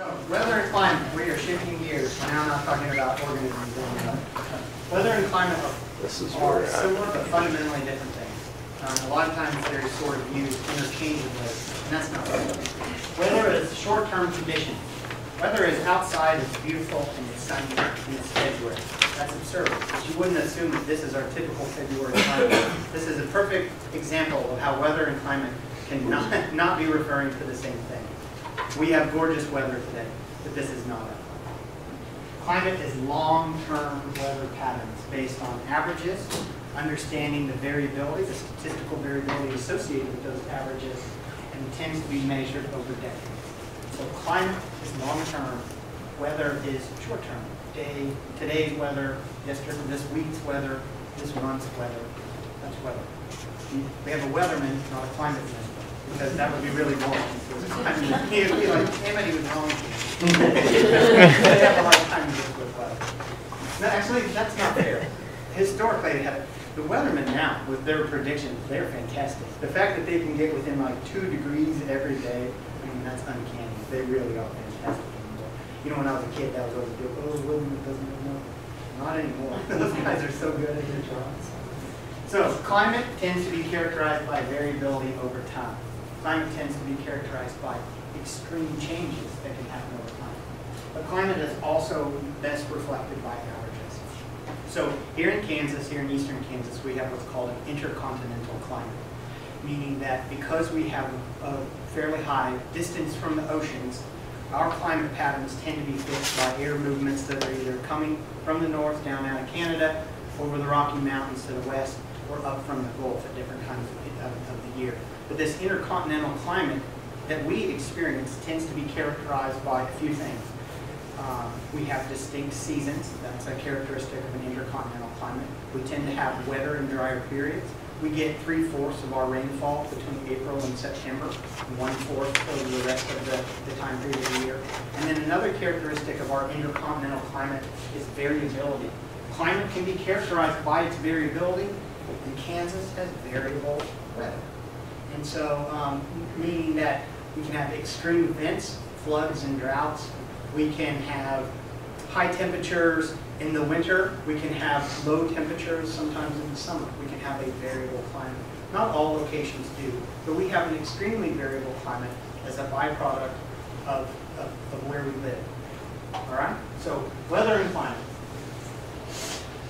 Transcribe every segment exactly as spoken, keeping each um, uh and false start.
So, weather and climate, we are shifting gears. So now I'm not talking about organisms. Weather and climate this is are similar but fundamentally different things. Um, a lot of times they're sort of used interchangeably, and that's not right. Weather is short-term conditions. Weather is outside, it's beautiful, and it's sunny, and it's February. That's absurd. But you wouldn't assume that this is our typical February climate. This is a perfect example of how weather and climate can not, not be referring to the same thing. We have gorgeous weather today, but this is not it. Climate is long-term weather patterns based on averages, understanding the variability, the statistical variability associated with those averages, and tends to be measured over decades. So climate is long-term, weather is short-term. Day, today's weather, yesterday, this week's weather, this month's weather, that's weather. We have a weatherman, not a climate man, because that would be really boring. He would be like, damn it, he was wrong. They have a lot of time to deal with weather. No, actually, that's not fair. Historically, they have, the weathermen now, with their predictions, they're fantastic. The fact that they can get within like two degrees every day, I mean, that's uncanny. They really are fantastic anymore. You know, when I was a kid, that was always good. Oh, William doesn't know. Not anymore. Those guys are so good at their jobs. So, climate tends to be characterized by variability over time. Climate tends to be characterized by extreme changes that can happen over time. But climate is also best reflected by averages. So, here in Kansas, here in eastern Kansas, we have what's called an intercontinental climate, meaning that because we have a fairly high distance from the oceans, our climate patterns tend to be fixed by air movements that are either coming from the north down out of Canada, over the Rocky Mountains to the west, or up from the Gulf at different times of, of the year. But this intercontinental climate that we experience tends to be characterized by a few things. Um, we have distinct seasons. That's a characteristic of an intercontinental climate. We tend to have wetter and drier periods. We get three-fourths of our rainfall between April and September, and one-fourth over the rest of the, the time period of the year. And then another characteristic of our intercontinental climate is variability. Climate can be characterized by its variability, and Kansas has variable weather. And so, um, meaning that we can have extreme events, floods and droughts. We can have high temperatures in the winter, we can have low temperatures sometimes in the summer. We can have a variable climate. Not all locations do, but we have an extremely variable climate as a byproduct of, of, of where we live. All right? So weather and climate.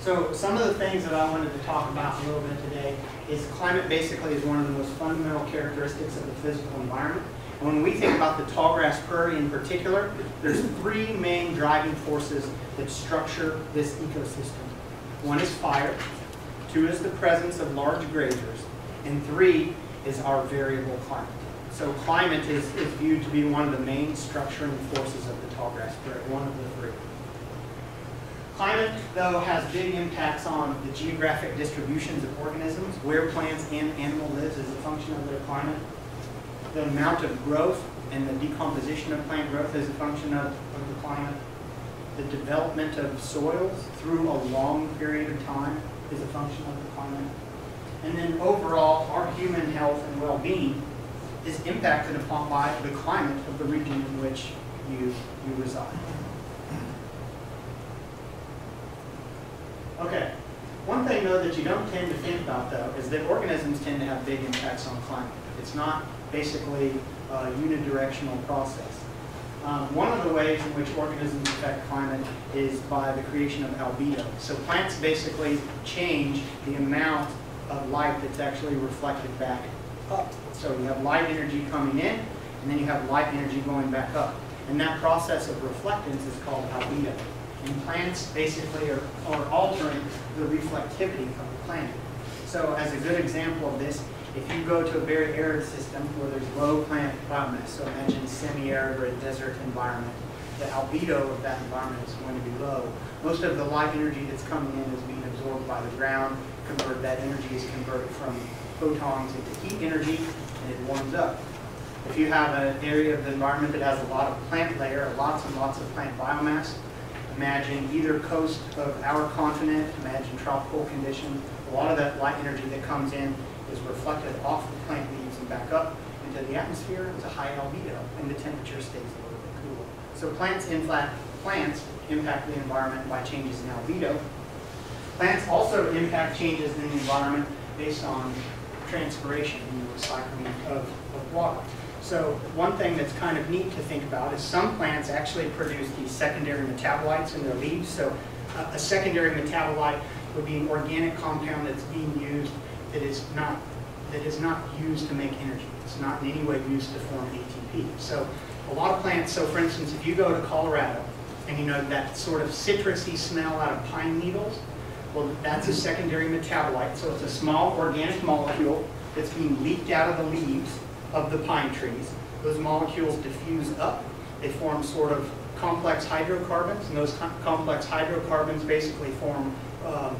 So some of the things that I wanted to talk about a little bit today is climate basically is one of the most fundamental characteristics of the physical environment. When we think about the tallgrass prairie in particular, there's three main driving forces that structure this ecosystem. One is fire, two is the presence of large grazers, and three is our variable climate. So climate is, is viewed to be one of the main structuring forces of the tallgrass prairie, one of the three. Climate, though, has big impacts on the geographic distributions of organisms. Where plants and animal lives is a function of their climate. The amount of growth and the decomposition of plant growth is a function of, of the climate. The development of soils through a long period of time is a function of the climate. And then overall, our human health and well-being is impacted upon by the climate of the region in which you, you reside. Okay, one thing though that you don't tend to think about though is that organisms tend to have big impacts on climate. It's not basically a unidirectional process. Um, one of the ways in which organisms affect climate is by the creation of albedo. So plants basically change the amount of light that's actually reflected back up. So you have light energy coming in, and then you have light energy going back up. And that process of reflectance is called albedo. And plants basically are, are altering the reflectivity of the planet. So as a good example of this, if you go to a very arid system where there's low plant biomass, so imagine semi-arid or a desert environment, the albedo of that environment is going to be low. Most of the light energy that's coming in is being absorbed by the ground. Convert, that energy is converted from photons into heat energy, and it warms up. If you have an area of the environment that has a lot of plant layer, lots and lots of plant biomass, imagine either coast of our continent, imagine tropical conditions, a lot of that light energy that comes in is reflected off the plant leaves and back up into the atmosphere. It's a high albedo, and the temperature stays a little bit cooler. So plants, in flat, plants impact the environment by changes in albedo. Plants also impact changes in the environment based on transpiration and the recycling of, of water. So one thing that's kind of neat to think about is some plants actually produce these secondary metabolites in their leaves. So a, a secondary metabolite would be an organic compound that's being used that is not that is not used to make energy. It's not in any way used to form A T P. So a lot of plants, so for instance, if you go to Colorado and you know that sort of citrusy smell out of pine needles, well, that's a secondary metabolite. So it's a small organic molecule that's being leaked out of the leaves of the pine trees. Those molecules diffuse up. They form sort of complex hydrocarbons, and those com complex hydrocarbons basically form um,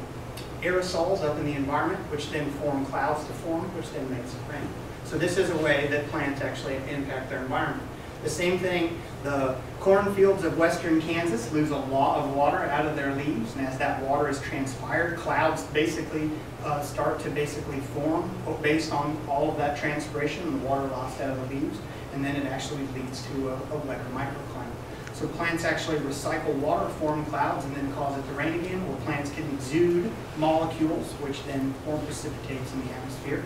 aerosols up in the environment, which then form clouds to form, which then makes rain. So this is a way that plants actually impact their environment. The same thing, the cornfields of western Kansas lose a lot of water out of their leaves, and as that water is transpired, clouds basically uh, start to basically form based on all of that transpiration and the water lost out of the leaves, and then it actually leads to a, a wetter microclimate. So plants actually recycle water, form clouds, and then cause it to rain again, or plants can exude molecules, which then form precipitates in the atmosphere,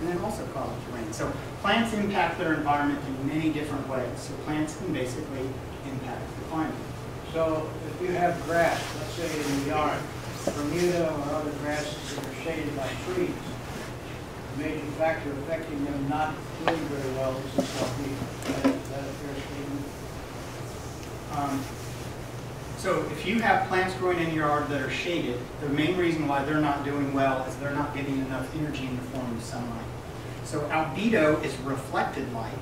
and then also cause it to rain. So plants impact their environment in many different ways. So plants can basically impact the climate. So if you have grass, let's say in the yard, Bermuda or other grasses that are shaded by trees, the major factor affecting them not doing very well is the self-heat. Is that a fair statement? Um, so if you have plants growing in your yard that are shaded, the main reason why they're not doing well is they're not getting enough energy in the form of sunlight. So albedo is reflected light,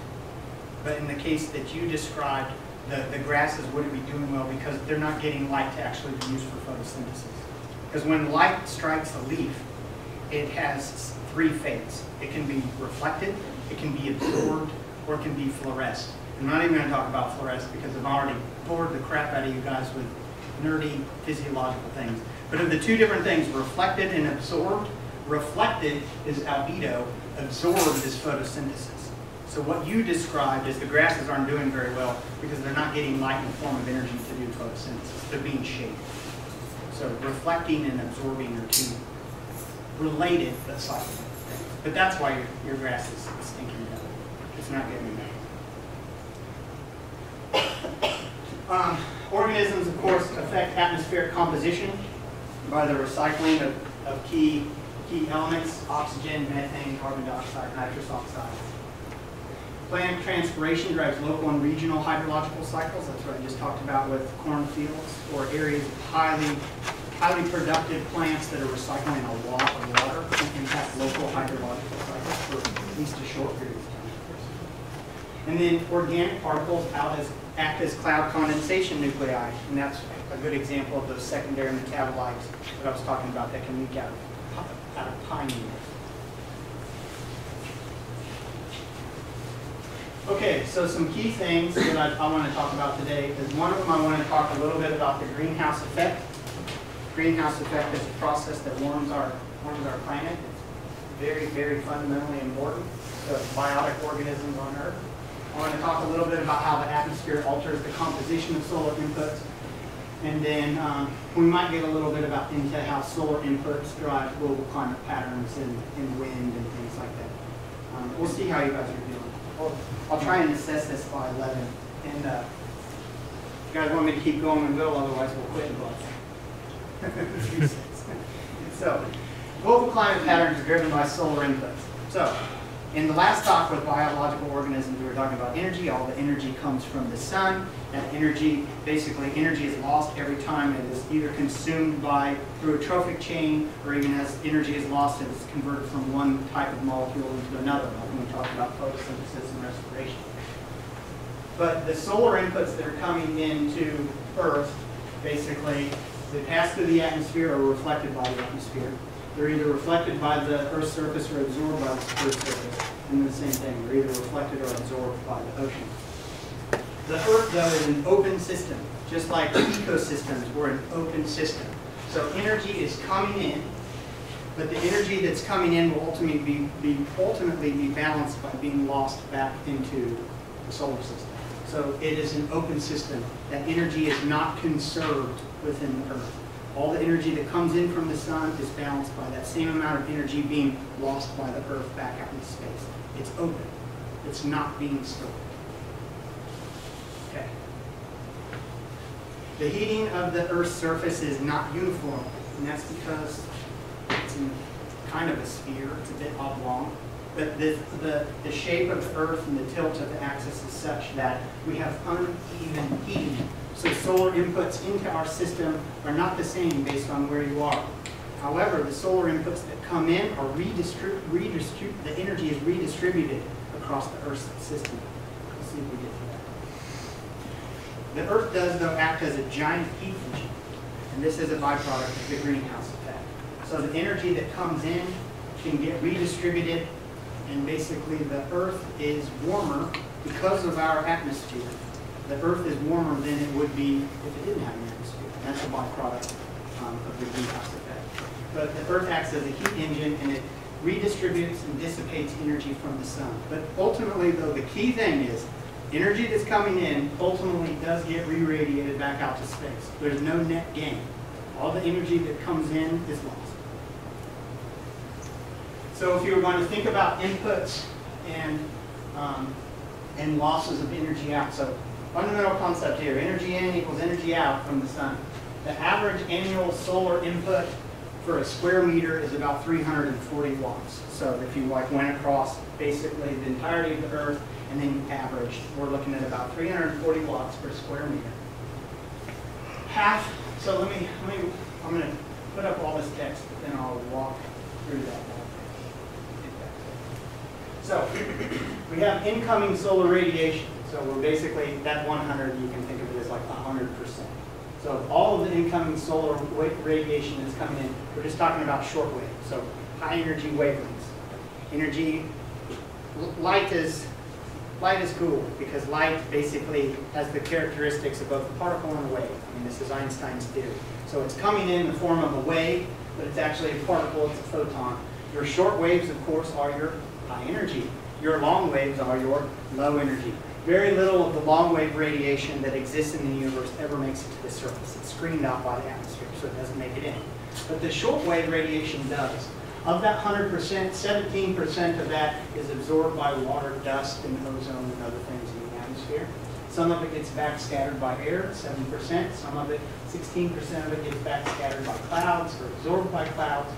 but in the case that you described, the, the grasses wouldn't be doing well because they're not getting light to actually be used for photosynthesis. Because when light strikes a leaf, it has three phases. It can be reflected, it can be absorbed, or it can be fluoresced. I'm not even going to talk about fluorescence because I've already bored the crap out of you guys with nerdy physiological things. But of the two different things, reflected and absorbed, reflected is albedo, absorbed is photosynthesis. So what you described is the grasses aren't doing very well because they're not getting light in the form of energy to do photosynthesis. They're being shaded. So reflecting and absorbing are two related but slightly different. But that's why your, your grass is stinking up. It's not getting enough. Um, organisms, of course, affect atmospheric composition by the recycling of, of key, key elements, oxygen, methane, carbon dioxide, nitrous oxide. Plant transpiration drives local and regional hydrological cycles. That's what I just talked about with cornfields or areas of highly, highly productive plants that are recycling a lot of water can impact local hydrological cycles for at least a short period of time. And then organic particles out as, act as cloud condensation nuclei, and that's a good example of those secondary metabolites that I was talking about that can leak out of, out of pine needles. Okay, so some key things that I, I want to talk about today is one of them I want to talk a little bit about the greenhouse effect. Greenhouse effect is a process that warms our, warms our planet. It's very, very fundamentally important to biotic organisms on Earth. I want to talk a little bit about how the atmosphere alters the composition of solar inputs. And then um, we might get a little bit about into how solar inputs drive global climate patterns and, and wind and things like that. Um, we'll see how you guys are doing. Well, I'll try and assess this by eleven. And uh, if you guys want me to keep going, we'll go, otherwise we'll quit and go. So, global climate patterns are driven by solar inputs. So, in the last talk with biological organisms, we were talking about energy. All the energy comes from the sun. That energy, basically, energy is lost every time it is either consumed by through a trophic chain, or even as energy is lost, it's converted from one type of molecule into another. When we talk about photosynthesis and respiration, but the solar inputs that are coming into Earth, basically, they pass through the atmosphere or reflected by the atmosphere. They're either reflected by the Earth's surface or absorbed by the Earth's surface. And the same thing, they're either reflected or absorbed by the ocean. The Earth, though, is an open system. Just like ecosystems, we're an open system. So energy is coming in, but the energy that's coming in will ultimately be, be, ultimately be balanced by being lost back into the solar system. So it is an open system. That energy is not conserved within the Earth. All the energy that comes in from the sun is balanced by that same amount of energy being lost by the Earth back out into space. It's open. It's not being stored. Okay. The heating of the Earth's surface is not uniform, and that's because it's in kind of a sphere. It's a bit oblong. But the, the, the shape of the Earth and the tilt of the axis is such that we have uneven heating. So solar inputs into our system are not the same based on where you are. However, the solar inputs that come in are redistrib redistrib the energy is redistributed across the Earth's system. Let's see if we get to that. The Earth does, though, act as a giant heat engine, and this is a byproduct of the greenhouse effect. So the energy that comes in can get redistributed, and basically the Earth is warmer because of our atmosphere. The Earth is warmer than it would be if it didn't have an atmosphere. That's a byproduct um, of the greenhouse effect. But the Earth acts as a heat engine, and it redistributes and dissipates energy from the sun. But ultimately, though, the key thing is energy that's coming in ultimately does get re-radiated back out to space. There's no net gain. All the energy that comes in is lost. So if you were going to think about inputs and, um, and losses of energy out, so fundamental concept here, energy in equals energy out from the sun. The average annual solar input for a square meter is about three hundred forty watts. So if you like went across basically the entirety of the Earth and then you averaged, we're looking at about three hundred forty watts per square meter. Half, so let me, let me I'm going to put up all this text, but then I'll walk through that. So we have incoming solar radiation. So we're basically, that one hundred, you can think of it as like one hundred percent. So all of the incoming solar radiation that's coming in, we're just talking about short wave, so high energy wavelengths. Energy, light is, light is cool because light basically has the characteristics of both the particle and the wave. I mean, this is Einstein's theory. So it's coming in the form of a wave, but it's actually a particle, it's a photon. Your short waves, of course, are your high energy. Your long waves are your low energy. Very little of the long wave radiation that exists in the universe ever makes it to the surface. It's screened out by the atmosphere, so it doesn't make it in. But the short wave radiation does. Of that one hundred percent, seventeen percent of that is absorbed by water, dust, and ozone, and other things in the atmosphere. Some of it gets backscattered by air, seven percent. Some of it, sixteen percent of it gets backscattered by clouds or absorbed by clouds.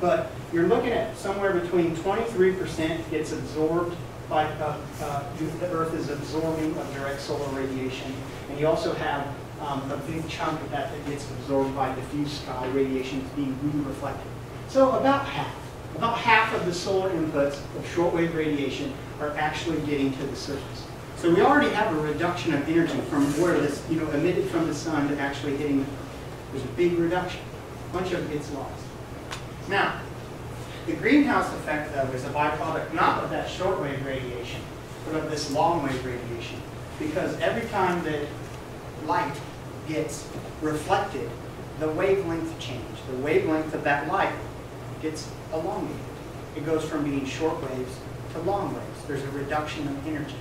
But you're looking at somewhere between twenty-three percent gets absorbed by, uh, uh, the Earth is absorbing of direct solar radiation. And you also have um, a big chunk of that that gets absorbed by diffuse sky radiation that's being re-reflected. So about half, about half of the solar inputs of shortwave radiation are actually getting to the surface. So we already have a reduction of energy from where this, you know, emitted from the sun to actually hitting the Earth. There's a big reduction. A bunch of it gets lost. Now, the greenhouse effect, though, is a byproduct not of that short-wave radiation, but of this long-wave radiation. Because every time that light gets reflected, the wavelength changes. The wavelength of that light gets elongated. It goes from being short waves to long waves. There's a reduction of energy.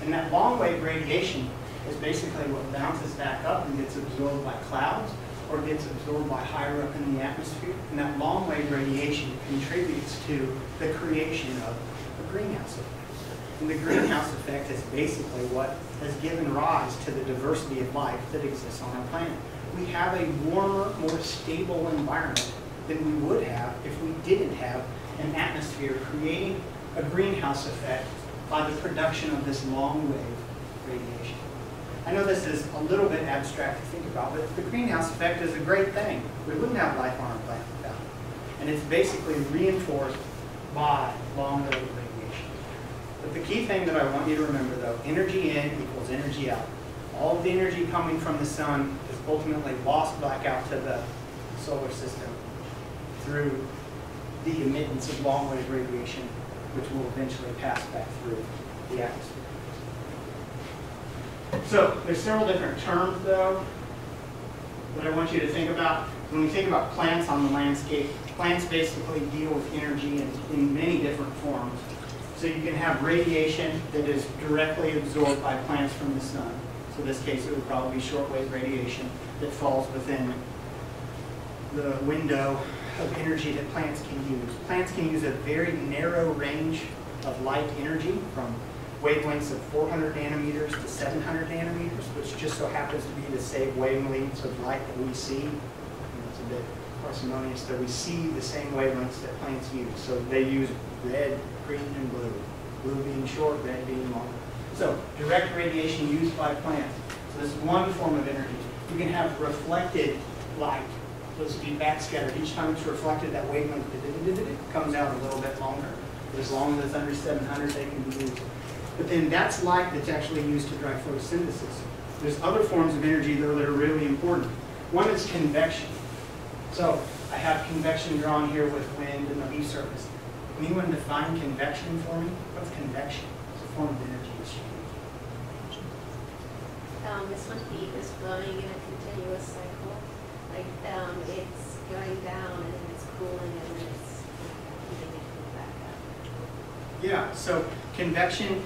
And that long-wave radiation is basically what bounces back up and gets absorbed by clouds, or gets absorbed by higher up in the atmosphere. And that long wave radiation contributes to the creation of a greenhouse effect. And the greenhouse effect is basically what has given rise to the diversity of life that exists on our planet. We have a warmer, more stable environment than we would have if we didn't have an atmosphere creating a greenhouse effect by the production of this long wave radiation. I know this is a little bit abstract to think about, but the greenhouse effect is a great thing. We wouldn't have life on our planet without it. And it's basically reinforced by long-wave radiation. But the key thing that I want you to remember, though, energy in equals energy out. All of the energy coming from the sun is ultimately lost back out to the solar system through the emittance of long-wave radiation, which will eventually pass back through the atmosphere. So there's several different terms, though, that I want you to think about. When we think about plants on the landscape, plants basically deal with energy in, in many different forms. So you can have radiation that is directly absorbed by plants from the sun. So in this case, it would probably be shortwave radiation that falls within the window of energy that plants can use. Plants can use a very narrow range of light energy from wavelengths of four hundred nanometers to seven hundred nanometers, which just so happens to be the same wavelengths of light that we see. It's a bit parsimonious that we see the same wavelengths that plants use. So they use red, green, and blue. Blue being short, red being long. So direct radiation used by plants. So this is one form of energy. You can have reflected light. So this would be backscattered. Each time it's reflected, that wavelength comes out a little bit longer. But as long as it's under seven hundred, they can be used. But then that's light that's actually used to drive photosynthesis. There's other forms of energy though that are really important. One is convection. So I have convection drawn here with wind and the leaf surface. Anyone define convection for me? What's convection? It's a form of energy exchange. Um, it's when heat is flowing in a continuous cycle. Like um, it's going down and it's cooling and then it's heating it back up. Yeah. So convection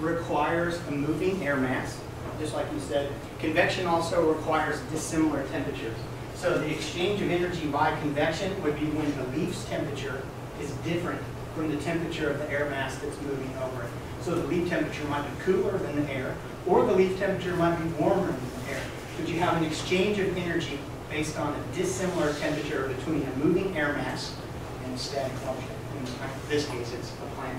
requires a moving air mass, just like you said. Convection also requires dissimilar temperatures. So the exchange of energy by convection would be when the leaf's temperature is different from the temperature of the air mass that's moving over it. So the leaf temperature might be cooler than the air, or the leaf temperature might be warmer than the air. But you have an exchange of energy based on a dissimilar temperature between a moving air mass and a static object. In this case, it's a plant.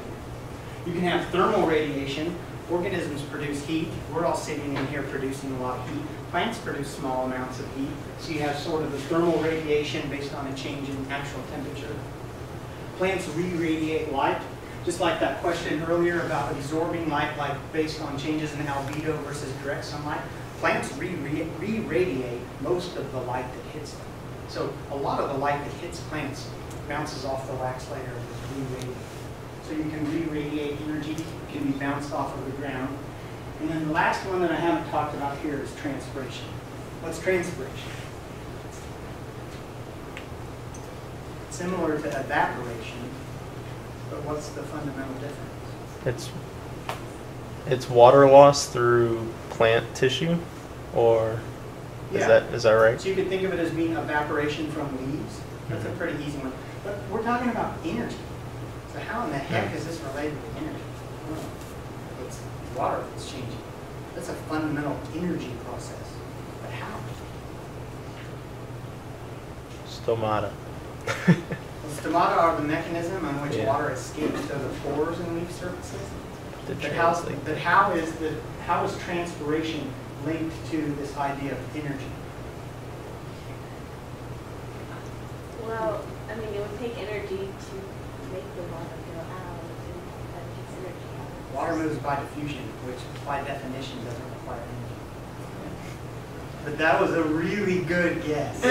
You can have thermal radiation. Organisms produce heat. We're all sitting in here producing a lot of heat. Plants produce small amounts of heat. So you have sort of the thermal radiation based on a change in actual temperature. Plants re-radiate light, just like that question earlier about absorbing light like based on changes in albedo versus direct sunlight. Plants re-radiate most of the light that hits them. So a lot of the light that hits plants bounces off the wax layer and is re-radiated. So you can re-radiate energy, it can be bounced off of the ground. And then the last one that I haven't talked about here is transpiration. What's transpiration? Similar to evaporation, but what's the fundamental difference? It's, it's water loss through plant tissue, or is, yeah. that, is that right? So you can think of it as being evaporation from leaves. That's mm-hmm. a pretty easy one. But we're talking about energy. So how in the heck is this related to energy? Well, it's water that's changing. That's a fundamental energy process. But how? Stomata. Well, stomata are the mechanism on which yeah. water escapes through the pores in leaf surfaces. The but, how, but how is the how is transpiration linked to this idea of energy? Well, I mean, it would take energy to make the water go out, and that takes energy out. Water moves by diffusion, which by definition doesn't require energy. But that was a really good guess.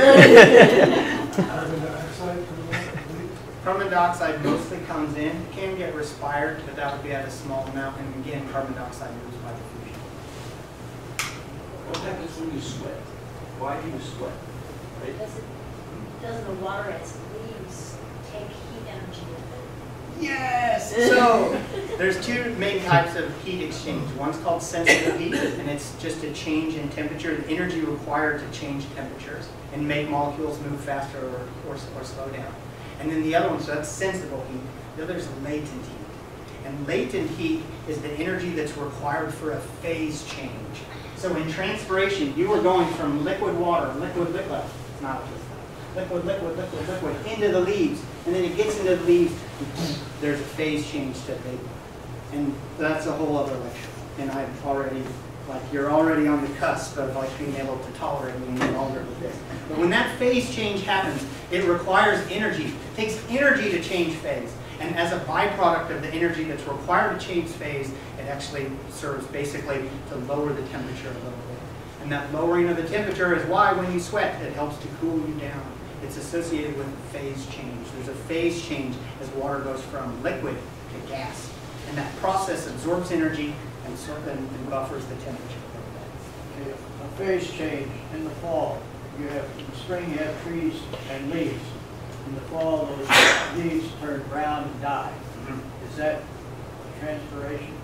Carbon dioxide? Carbon dioxide mostly comes in. It can get respired, but that would be at a small amount. And again, carbon dioxide moves by diffusion. What happens when you sweat? Why do you sweat? Right? Doesn't, doesn't the water as it leaves take heat energy with it? Yes! So, there's two main types of heat exchange. One's called sensitive heat, and it's just a change in temperature, the energy required to change temperatures and make molecules move faster or, or, or slow down. And then the other one, so that's sensible heat. The other is latent heat. And latent heat is the energy that's required for a phase change. So in transpiration, you are going from liquid water, liquid, liquid, it's not a liquid, liquid, liquid, liquid, into the leaves. And then it gets into the leaves, there's a phase change to vapor. And that's a whole other lecture. And I've already, like, you're already on the cusp of like being able to tolerate being longer with this. But when that phase change happens, it requires energy. It takes energy to change phase. And as a byproduct of the energy that's required to change phase, it actually serves basically to lower the temperature a little bit. And that lowering of the temperature is why when you sweat, it helps to cool you down. It's associated with phase change. There's a phase change as water goes from liquid to gas. And that process absorbs energy and, and buffers the temperature. Okay, a phase change in the fall. You have, in the spring you have trees and leaves. In the fall those leaves turn brown and die. Mm-hmm. Is that transpiration?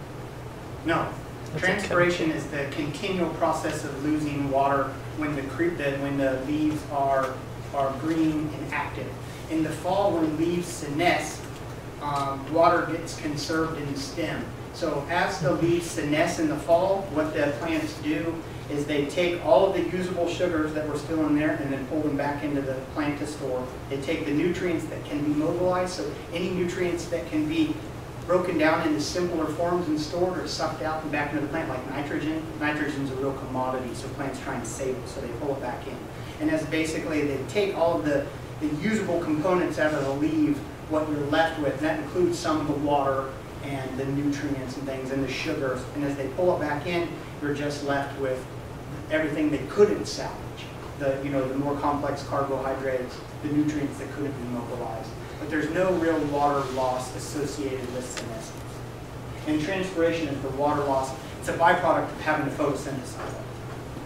No. That's transpiration okay. is the continual process of losing water when the creep that when the leaves are are green and active. In the fall, when leaves senesce, um, water gets conserved in the stem. So as the leaves senesce in the fall, what the plants do is they take all of the usable sugars that were still in there and then pull them back into the plant to store. They take the nutrients that can be mobilized, so any nutrients that can be broken down into simpler forms and stored or sucked out and back into the plant, like nitrogen. Nitrogen's a real commodity, so plants try and save it, so they pull it back in. And as basically they take all of the, the usable components out of the leaf, what you're left with, and that includes some of the water and the nutrients and things and the sugars, and as they pull it back in, you're just left with everything they couldn't salvage. The, you know, the more complex carbohydrates, the nutrients that couldn't be mobilized. But there's no real water loss associated with senescence. And transpiration is the water loss. It's a byproduct of having to photosynthesize.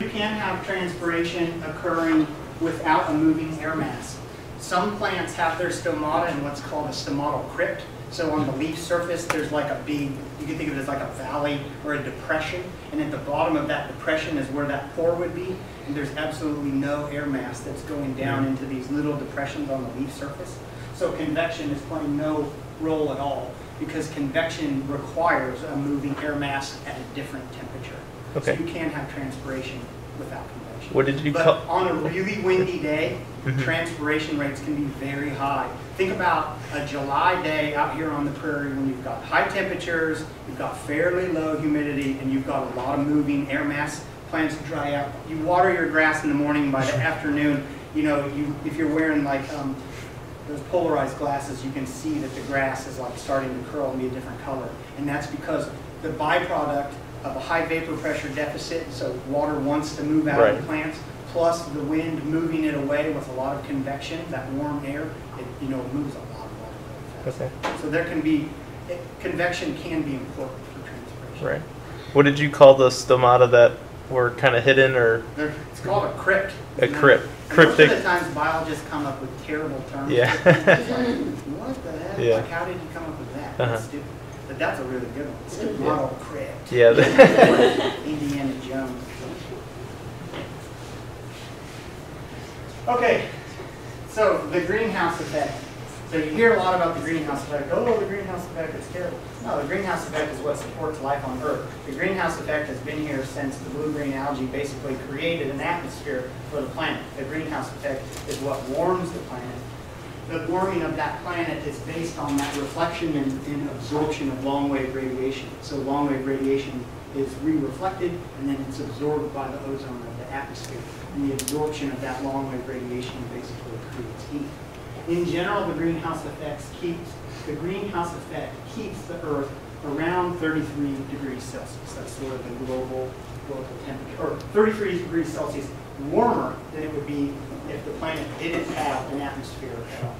You can have transpiration occurring without a moving air mass. Some plants have their stomata in what's called a stomatal crypt. So on the leaf surface, there's like a big, you can think of it as like a valley or a depression. And at the bottom of that depression is where that pore would be. And there's absolutely no air mass that's going down into these little depressions on the leaf surface. So convection is playing no role at all, because convection requires a moving air mass at a different temperature. Okay. So you can have transpiration without convection. What did you but call on a really windy day, mm-hmm. transpiration rates can be very high. Think about a July day out here on the prairie when you've got high temperatures, you've got fairly low humidity, and you've got a lot of moving air mass. Plants dry out. You water your grass in the morning, by the afternoon, you know, you if you're wearing like um, those polarized glasses, you can see that the grass is like starting to curl and be a different color. And that's because the byproduct of a high vapor pressure deficit, so water wants to move out right. of the plants, plus the wind moving it away with a lot of convection, that warm air, it you know moves a lot of water. Okay. So there can be, it, convection can be important for transpiration. Right. What did you call the stomata that were kind of hidden or? They're, it's called a crypt. A you know? crypt. Cryptic. Most of the times biologists come up with terrible terms. Yeah. Like, what the heck? Yeah. Like, how did you come up with that? Uh-huh. That's stupid. But that's a really good one. It's a model yeah. crypt. Yeah. Indiana Jones. Okay. So the greenhouse effect. So you hear a lot about the greenhouse effect. Oh, the greenhouse effect is terrible. No, the greenhouse effect is what supports life on Earth. The greenhouse effect has been here since the blue-green algae basically created an atmosphere for the planet. The greenhouse effect is what warms the planet. The warming of that planet is based on that reflection and, and absorption of long-wave radiation. So long-wave radiation is re-reflected, and then it's absorbed by the ozone of the atmosphere. And the absorption of that long-wave radiation basically creates heat. In general, the greenhouse effects keeps the greenhouse effect keeps the Earth around thirty-three degrees Celsius. That's sort of the global global temperature, or thirty-three degrees Celsius warmer than it would be if the planet didn't have an atmosphere at all.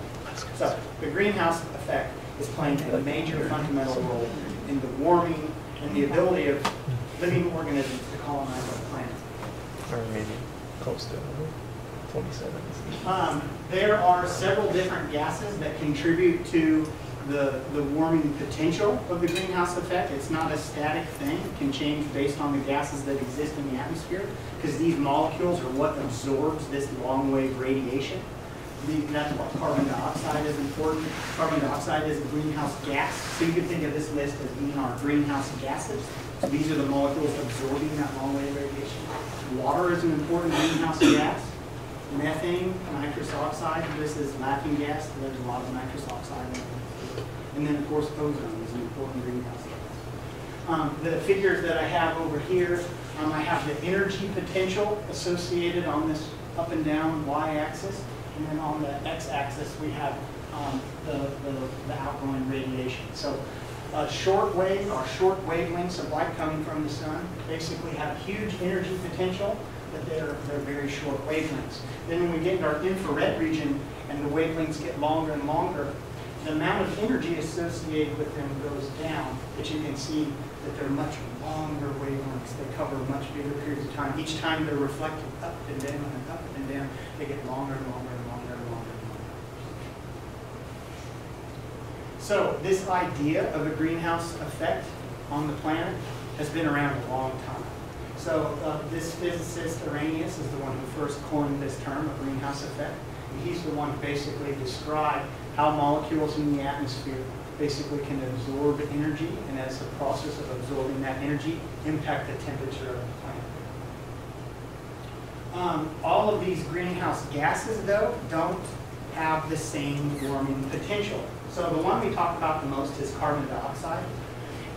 So the greenhouse effect is playing a major fundamental role in the warming and the ability of living organisms to colonize the planet. Or maybe close to it. Um, there are several different gases that contribute to the, the warming potential of the greenhouse effect. It's not a static thing. It can change based on the gases that exist in the atmosphere, because these molecules are what absorbs this long-wave radiation. That's why carbon dioxide is important. Carbon dioxide is a greenhouse gas. So you can think of this list as being our greenhouse gases. So these are the molecules absorbing that long-wave radiation. Water is an important greenhouse gas. Methane, nitrous oxide, this is laughing gas, there's a lot of nitrous oxide in it. And then, of course, ozone is an important greenhouse gas. Um, the figures that I have over here, um, I have the energy potential associated on this up and down y-axis, and then on the x-axis we have um, the, the, the outgoing radiation. So Uh, short wave, or short wavelengths of light coming from the sun, basically have huge energy potential, but they're, they're very short wavelengths. Then when we get into our infrared region and the wavelengths get longer and longer, the amount of energy associated with them goes down, but you can see that they're much longer wavelengths. They cover much bigger periods of time. Each time they're reflected up and down and up and down, they get longer and longer and longer and longer. So this idea of a greenhouse effect on the planet has been around a long time. So uh, this physicist Arrhenius is the one who first coined this term, a greenhouse effect. And he's the one who basically described how molecules in the atmosphere basically can absorb energy, and as the process of absorbing that energy, impact the temperature of the planet. Um, all of these greenhouse gases, though, don't have the same warming potential. So the one we talk about the most is carbon dioxide.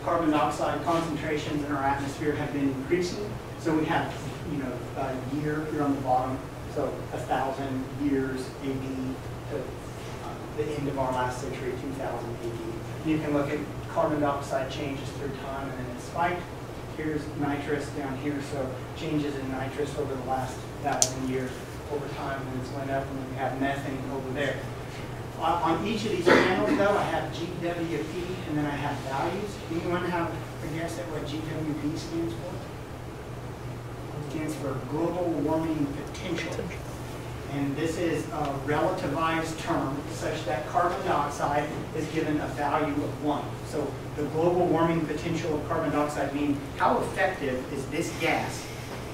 Carbon dioxide concentrations in our atmosphere have been increasing. So we have, you know, a year here on the bottom, so a thousand years A D to the end of our last century, two thousand A D. You can look at carbon dioxide changes through time, and then it spiked. Here's nitrous down here, so changes in nitrous over the last thousand years over time, and it's went up, and then we have methane over there. Uh, on each of these panels, though, I have G W P, and then I have values. Anyone have a guess at what G W P stands for? It stands for global warming potential. And this is a relativized term such that carbon dioxide is given a value of one. So the global warming potential of carbon dioxide means how effective is this gas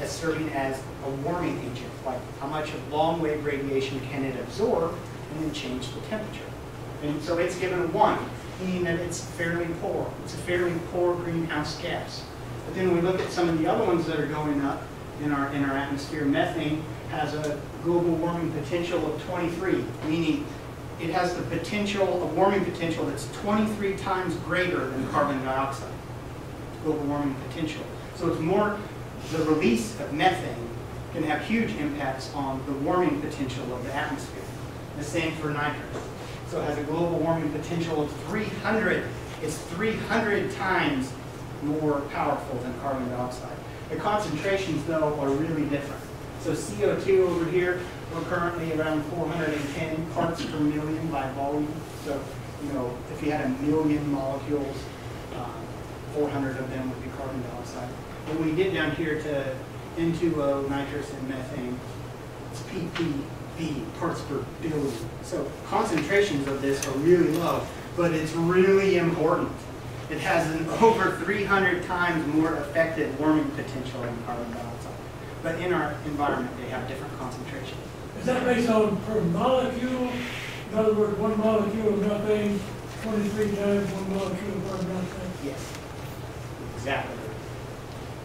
as serving as a warming agent? Like how much of long wave radiation can it absorb and then change the temperature? And so it's given one, meaning that it's fairly poor. It's a fairly poor greenhouse gas. But then we look at some of the other ones that are going up in our, in our atmosphere. Methane has a global warming potential of twenty-three, meaning it has the potential, a warming potential that's twenty-three times greater than carbon dioxide. Global warming potential. So it's more, the release of methane can have huge impacts on the warming potential of the atmosphere. The same for nitrous. So it has a global warming potential of three hundred. It's three hundred times more powerful than carbon dioxide. The concentrations, though, are really different. So C O two over here, we're currently around four hundred ten parts per million by volume. So, you know, if you had a million molecules, um, four hundred of them would be carbon dioxide. When we get down here to N two O, nitrous, and methane, it's P P B, parts per billion. So concentrations of this are really low, but it's really important. It has an over three hundred times more effective warming potential than carbon dioxide. But in our environment, they have different concentrations. Is that based on per molecule? In other words, one molecule of methane, twenty-three times one molecule of carbon dioxide? Yes, exactly.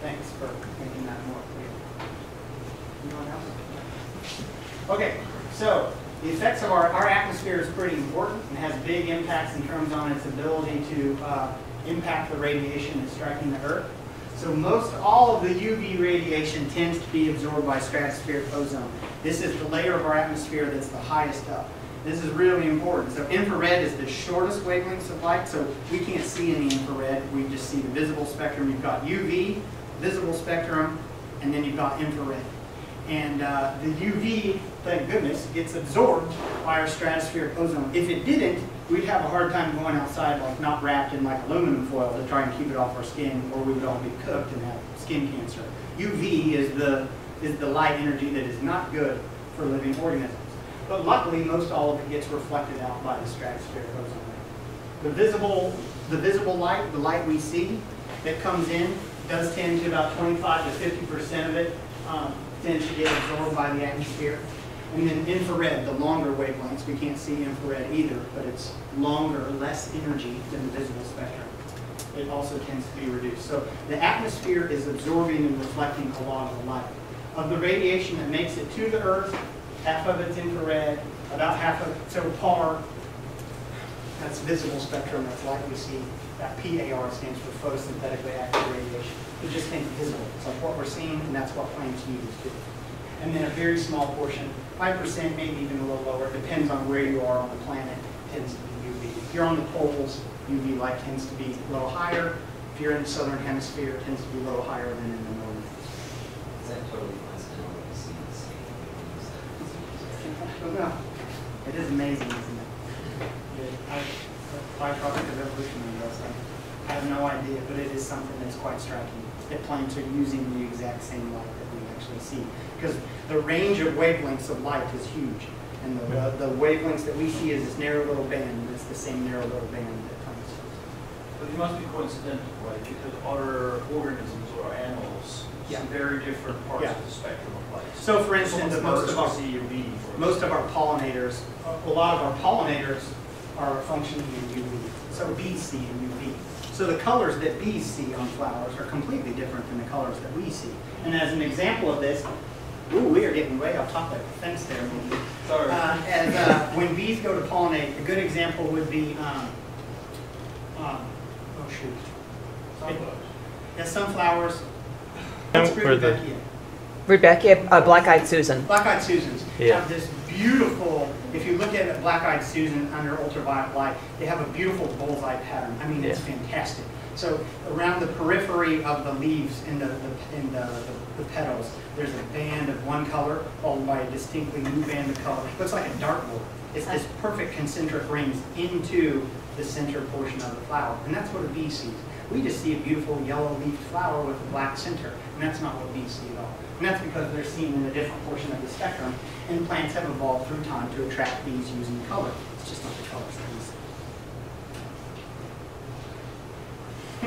Thanks for making that more clear. Anyone else? Okay, so the effects of our, our atmosphere is pretty important and has big impacts in terms on its ability to uh, impact the radiation that's striking the Earth. So most all of the U V radiation tends to be absorbed by stratospheric ozone. This is the layer of our atmosphere that's the highest up. This is really important. So infrared is the shortest wavelengths of light, so we can't see any infrared. We just see the visible spectrum. You've got U V, visible spectrum, and then you've got infrared. And uh, the U V, thank goodness, gets absorbed by our stratospheric ozone. If it didn't, we'd have a hard time going outside, like not wrapped in like aluminum foil to try and keep it off our skin, or we would all be cooked and have skin cancer. U V is the, is the light energy that is not good for living organisms. But luckily, most all of it gets reflected out by the stratospheric ozone layer. The visible, the visible light, the light we see that comes in, does tend to about twenty-five to fifty percent of it um, tends to get absorbed by the atmosphere. And then infrared, the longer wavelengths. We can't see infrared either, but it's longer, less energy than the visible spectrum. It also tends to be reduced. So the atmosphere is absorbing and reflecting a lot of the light. Of the radiation that makes it to the Earth, half of it's infrared, about half of it, so P A R, that's visible spectrum, that's light we see. That P A R stands for photosynthetically active radiation. It just think visible. It's like what we're seeing, and that's what plants use too. And then a very small portion, five percent, maybe even a little lower, depends on where you are on the planet, tends to be U V. If you're on the poles, U V light tends to be a little higher. If you're in the southern hemisphere, it tends to be a little higher than in the northern hemisphere. Is that totally constant? I don't know. It is amazing, isn't it? I, I probably could revolutionary those things. I have no idea, but it is something that's quite striking. That plants are using the exact same light that we actually see. Because the range of wavelengths of light is huge. And the, the, the wavelengths that we see is this narrow little band. It's the same narrow little band that comes. But they must be coincidental, right? Because other organisms or animals yeah. see very different parts yeah. of the spectrum of life. So, for instance, most of, our, U V, most of our pollinators, a lot of our pollinators are functioning in U V. So bees see in U V. So the colors that bees see on flowers are completely different than the colors that we see. And as an example of this, ooh, we are getting way off topic. Thanks there, Mindy. Sorry. Uh, as, uh, when bees go to pollinate, a good example would be, um, um, oh shoot. Sunflowers. Yeah, sunflowers. Let's bring Rebecca in. Rebecca, uh, Black-Eyed Susan. Black-Eyed Susans yeah. have this beautiful, if you look at a Black-Eyed Susan under ultraviolet light, they have a beautiful bullseye pattern. I mean, yeah. it's fantastic. So around the periphery of the leaves and the, the, in the, the, the petals, there's a band of one color followed by a distinctly new band of color. It looks like a dartboard. It's this perfect concentric rings into the center portion of the flower, and that's what a bee sees. We just see a beautiful yellow-leafed flower with a black center, and that's not what bees see at all. And that's because they're seen in a different portion of the spectrum, and plants have evolved through time to attract bees using color. It's just not the colors that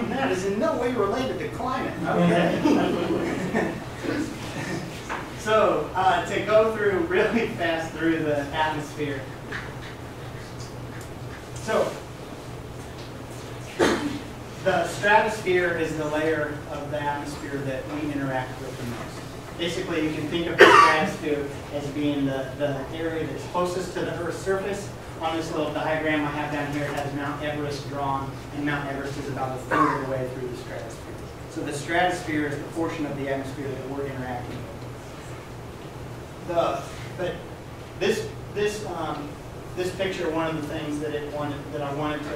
we see. That is in no way related to climate, okay? So, uh, to go through really fast through the atmosphere. So, the stratosphere is the layer of the atmosphere that we interact with the most. Basically, you can think of the stratosphere as being the, the area that's closest to the Earth's surface. On this little diagram I have down here, it has Mount Everest drawn, and Mount Everest is about a third of the way through the stratosphere. So the stratosphere is the portion of the atmosphere that we're interacting with. The, but this this um, this picture, one of the things that it wanted that I wanted to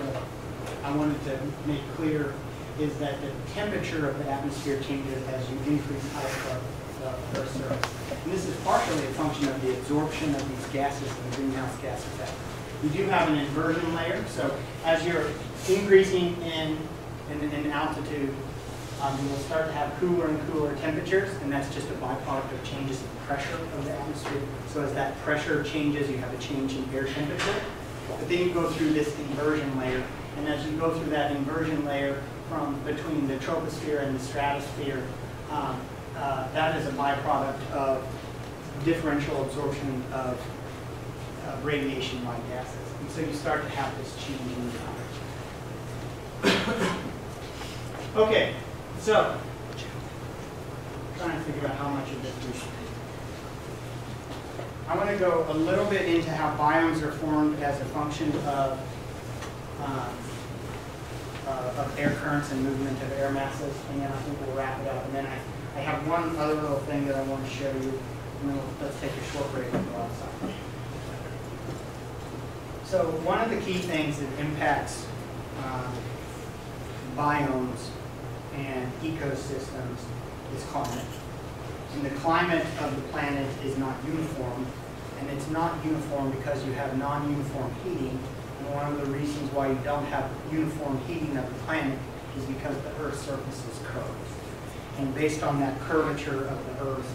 I wanted to make clear is that the temperature of the atmosphere changes as you increase ice cover. And this is partially a function of the absorption of these gases and the greenhouse gas effect. We do have an inversion layer, so as you're increasing in, in, in altitude, um, you will start to have cooler and cooler temperatures, and that's just a byproduct of changes in pressure of the atmosphere. So as that pressure changes, you have a change in air temperature. But then you go through this inversion layer, and as you go through that inversion layer from between the troposphere and the stratosphere, um, Uh, that is a byproduct of differential absorption of uh, radiation by gases. And so you start to have this change in temperature. Okay, so I'm trying to figure out how much of this we should do. I want to go a little bit into how biomes are formed as a function of, um, uh, of air currents and movement of air masses, and then I think we'll wrap it up. And then I I have one other little thing that I want to show you, and then let's take a short break and go outside. So one of the key things that impacts um, biomes and ecosystems is climate. And the climate of the planet is not uniform, and it's not uniform because you have non-uniform heating. And one of the reasons why you don't have uniform heating of the planet is because the Earth's surface is curved. And based on that curvature of the Earth,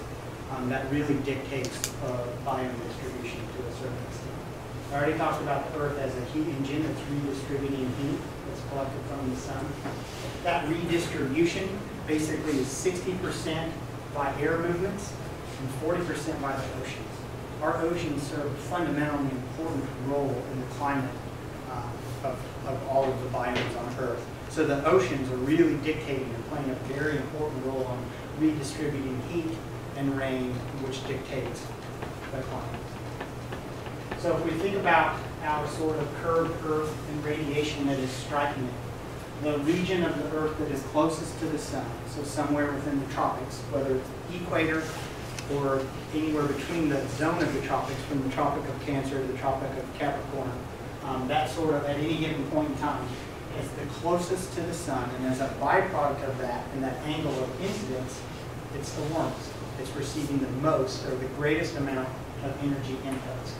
um, that really dictates uh, biome distribution to a certain extent. I already talked about the Earth as a heat engine that's redistributing heat that's collected from the sun. That redistribution basically is sixty percent by air movements and forty percent by the oceans. Our oceans serve a fundamentally important role in the climate uh, of, of all of the biomes on Earth. So the oceans are really dictating and playing a very important role on redistributing heat and rain, which dictates the climate. So if we think about our sort of curved Earth and radiation that is striking it, the region of the Earth that is closest to the sun, so somewhere within the tropics, whether it's the equator or anywhere between the zone of the tropics, from the Tropic of Cancer to the Tropic of Capricorn, um, that sort of at any given point in time, it's the closest to the sun, and as a byproduct of that, and that angle of incidence, it's the warmest. It's receiving the most, or the greatest amount of energy inputs.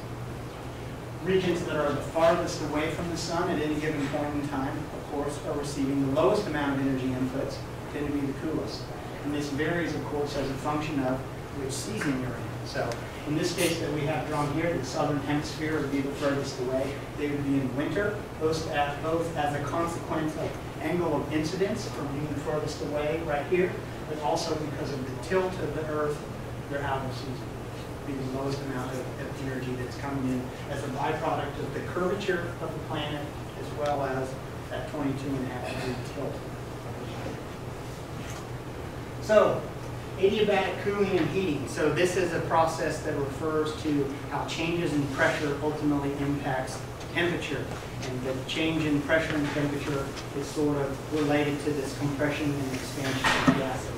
Regions that are the farthest away from the sun at any given point in time, of course, are receiving the lowest amount of energy inputs, tend to be the coolest. And this varies, of course, as a function of which season you're in. So in this case that we have drawn here, the southern hemisphere would be the furthest away. They would be in winter, both as, both as a consequence of angle of incidence from being the furthest away right here, but also because of the tilt of the Earth, they're out of season. Be the lowest amount of, of energy that's coming in as a byproduct of the curvature of the planet, as well as that twenty-two and a half degree tilt. So, adiabatic cooling and heating. So this is a process that refers to how changes in pressure ultimately impacts temperature. And the change in pressure and temperature is sort of related to this compression and expansion of gases.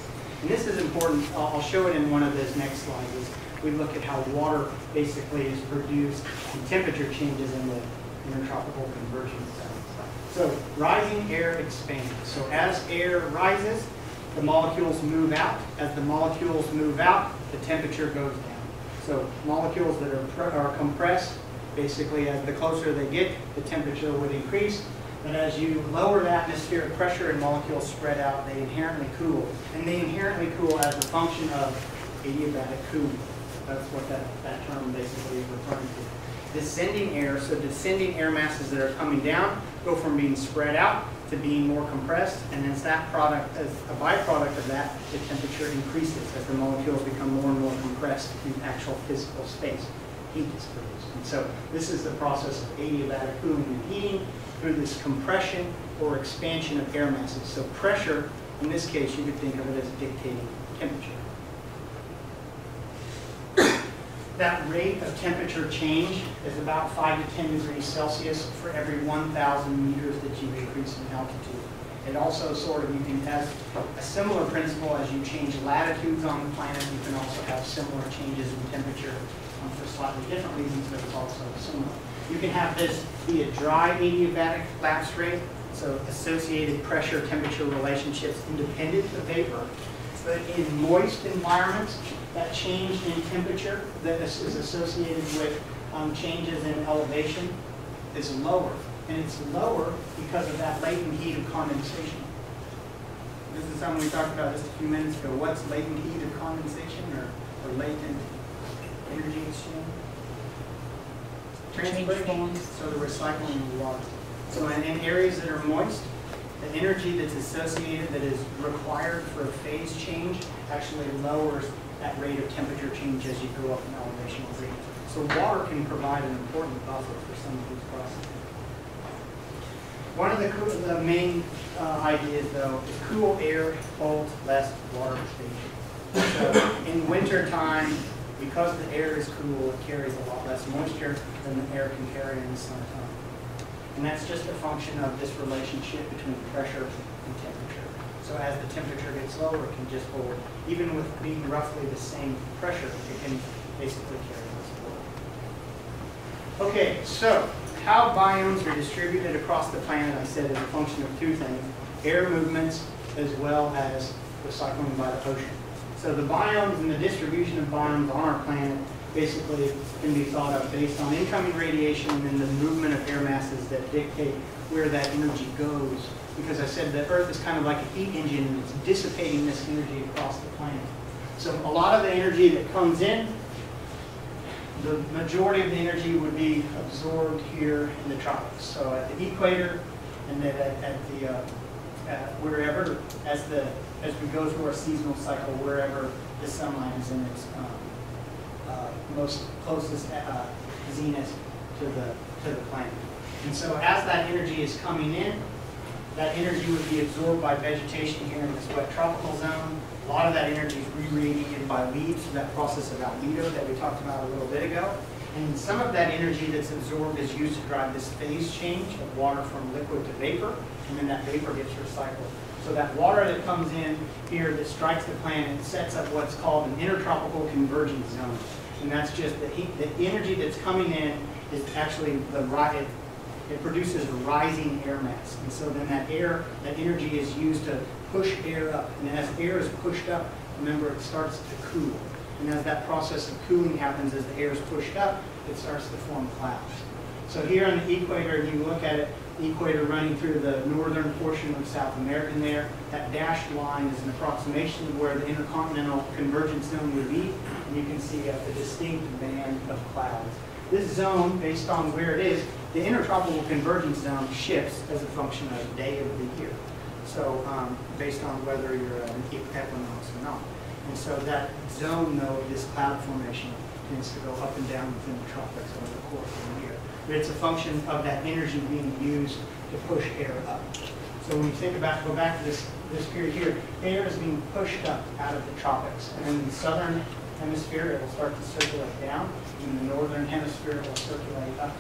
And this is important. I'll show it in one of those next slides. We look at how water basically is produced and temperature changes in the intertropical convergence zone. So rising air expands. So as air rises, the molecules move out. As the molecules move out, the temperature goes down. So molecules that are, are compressed, basically as the closer they get, the temperature would increase. But as you lower the atmospheric pressure and molecules spread out, they inherently cool. And they inherently cool as a function of adiabatic cooling. That's what that, that term basically is referring to. Descending air, so descending air masses that are coming down go from being spread out to being more compressed, and as that product, as a byproduct of that, the temperature increases as the molecules become more and more compressed in actual physical space. Heat is produced. And so this is the process of adiabatic cooling and heating through this compression or expansion of air masses. So pressure, in this case, you could think of it as dictating temperature. That rate of temperature change is about five to ten degrees Celsius for every one thousand meters that you increase in altitude. It also sort of, you can have a similar principle as you change latitudes on the planet, you can also have similar changes in temperature um, for slightly different reasons, but it's also similar. You can have this be a dry adiabatic lapse rate, so associated pressure-temperature relationships independent of vapor. But in moist environments, that change in temperature that is associated with um, changes in elevation is lower. And it's lower because of that latent heat of condensation. This is something we talked about just a few minutes ago. What's latent heat of condensation or, or latent energy exchange? Transpiration, so the recycling of water. So in, in areas that are moist, the energy that's associated, that is required for a phase change, actually lowers that rate of temperature change as you go up in elevation degree. So water can provide an important buffer for some of these processes. One of the, the main uh, ideas, though, is cool air holds less water station. So in winter time, because the air is cool, it carries a lot less moisture than the air can carry in the summertime. And that's just a function of this relationship between pressure and temperature. So as the temperature gets lower, it can just hold. Even with being roughly the same pressure, it can basically carry this forward. Okay, so how biomes are distributed across the planet, I said, is a function of two things. Air movements as well as recycling by the ocean. So the biomes and the distribution of biomes on our planet basically can be thought of based on incoming radiation and the movement of air masses that dictate where that energy goes. Because I said the Earth is kind of like a heat engine and it's dissipating this energy across the planet. So a lot of the energy that comes in, the majority of the energy would be absorbed here in the tropics. So at the equator and then at, at the uh, at wherever, as the as we go through our seasonal cycle, wherever the sunlight is in its um, Uh, most closest uh, zenith to the, to the planet. And so as that energy is coming in, that energy would be absorbed by vegetation here in this wet tropical zone. A lot of that energy is re-radiated by leaves, so that process of albedo that we talked about a little bit ago. And some of that energy that's absorbed is used to drive this phase change of water from liquid to vapor, and then that vapor gets recycled. So that water that comes in here that strikes the planet sets up what's called an intertropical convergence zone. And that's just the heat, the energy that's coming in is actually, the it, it produces a rising air mass. And so then that air, that energy is used to push air up. And as air is pushed up, remember it starts to cool. And as that process of cooling happens, as the air is pushed up, it starts to form clouds. So here on the equator, if you look at it, the equator running through the northern portion of South America in there, that dashed line is an approximation of where the intercontinental convergence zone would be, and you can see a, a distinct band of clouds. This zone, based on where it is, the intertropical convergence zone shifts as a function of day of the year. So um, based on whether you're an equinox or not. And so that zone, though, this cloud formation tends to go up and down within the tropics over the course of the year. But it's a function of that energy being used to push air up. So when you think about, go back to this, this period here, air is being pushed up out of the tropics. And in the southern hemisphere, it will start to circulate down. In the northern hemisphere, it will circulate up.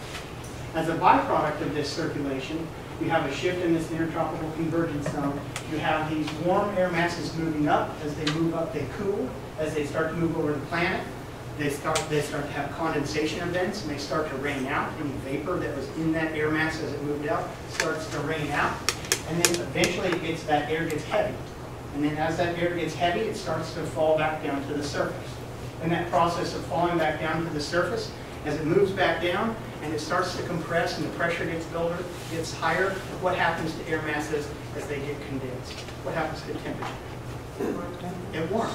As a byproduct of this circulation, you have a shift in this intertropical convergence zone. You have these warm air masses moving up. As they move up, they cool. As they start to move over the planet, They start, they start to have condensation events, and they start to rain out. Any vapor that was in that air mass as it moved out starts to rain out. And then eventually it gets, that air gets heavy. And then as that air gets heavy, it starts to fall back down to the surface. And that process of falling back down to the surface, as it moves back down and it starts to compress and the pressure gets builder, gets higher, what happens to air masses as they get condensed? What happens to temperature? It warms.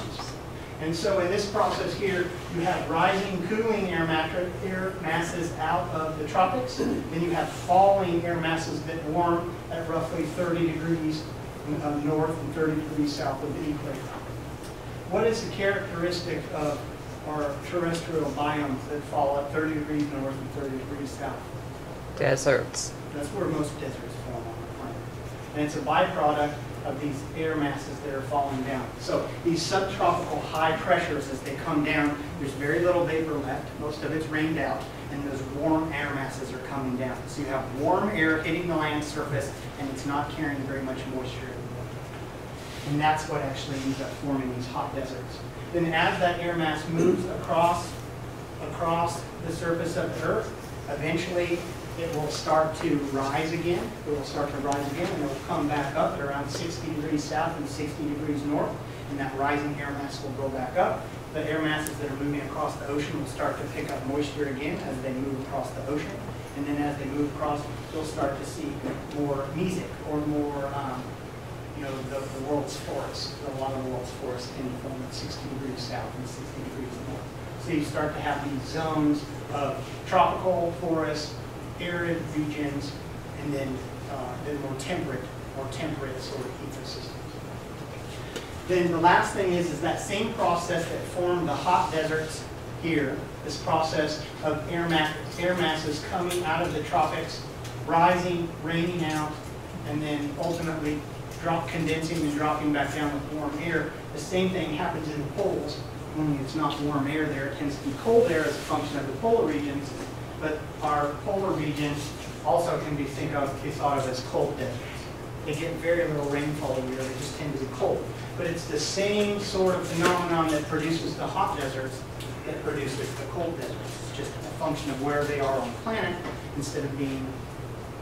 And so in this process here, you have rising, cooling air, air masses out of the tropics. Then you have falling air masses that warm at roughly thirty degrees north and thirty degrees south of the equator. What is the characteristic of our terrestrial biomes that fall at thirty degrees north and thirty degrees south? Deserts. That's where most deserts form on the planet. And it's a byproduct of these air masses that are falling down. So these subtropical high pressures, as they come down, there's very little vapor left. Most of it's rained out, and those warm air masses are coming down. So you have warm air hitting the land surface, and it's not carrying very much moisture. And that's what actually ends up forming these hot deserts. Then as that air mass moves across, across the surface of the Earth, eventually it will start to rise again. It will start to rise again, and it will come back up at around sixty degrees south and sixty degrees north, and that rising air mass will go back up. The air masses that are moving across the ocean will start to pick up moisture again as they move across the ocean, and then as they move across, you'll start to see more mesic or more, um, you know, the, the world's forests, a lot of the world's forests in the form at sixty degrees south and sixty degrees north. So you start to have these zones of tropical forests, arid regions, and then uh, the more temperate, more temperate sort of ecosystems. Then the last thing is, is that same process that formed the hot deserts here, this process of air, mass, air masses coming out of the tropics, rising, raining out, and then ultimately drop, condensing and dropping back down with warm air. The same thing happens in the poles. When it's not warm air there, it tends to be cold air as a function of the polar regions. But our polar regions also can be think of, be thought of as cold deserts. They get very little rainfall a year, they just tend to be cold. But it's the same sort of phenomenon that produces the hot deserts that produces the cold deserts. It's just a function of where they are on the planet instead of being